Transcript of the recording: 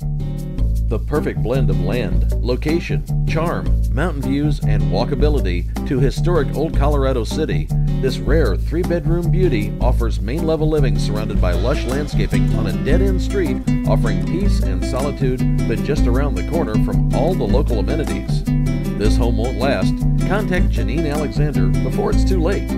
The perfect blend of land, location, charm, mountain views, and walkability to historic Old Colorado City, this rare three-bedroom beauty offers main-level living surrounded by lush landscaping on a dead-end street, offering peace and solitude, but just around the corner from all the local amenities. This home won't last. Contact Jeanine Alexander before it's too late.